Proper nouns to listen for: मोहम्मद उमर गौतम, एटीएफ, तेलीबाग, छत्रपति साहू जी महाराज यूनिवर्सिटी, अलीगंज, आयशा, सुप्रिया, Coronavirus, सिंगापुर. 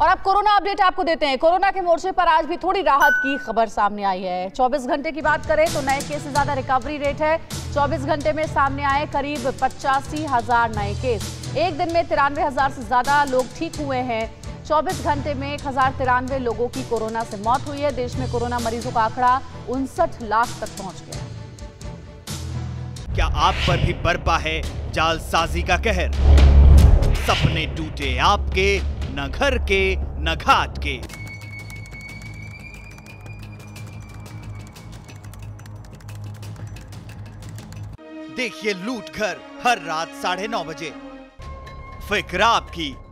और अब corona update आपको देते हैं। कोरोना के मोर्चे पर आज भी थोड़ी राहत की खबर सामने आई है। 24 घंटे की बात करें तो नए केसेस ज्यादा, रिकवरी रेट है। 24 घंटे में सामने आए करीब 85,000 नए केस। एक दिन में 93,000 से ज्यादा लोग ठीक हुए हैं। 24 घंटे में 1,093 लोगों की कोरोना से मौत हुई है। देश में कोरोना मरीजों का आंकड़ा 59 लाख तक पहुँच गया। क्या आप पर भी बरपा है जालसाजी का कहर? सपने टूटे आपके, न घर के न घाट के। देखिए लूट घर हर रात 9:30 बजे। फिक्र आपकी,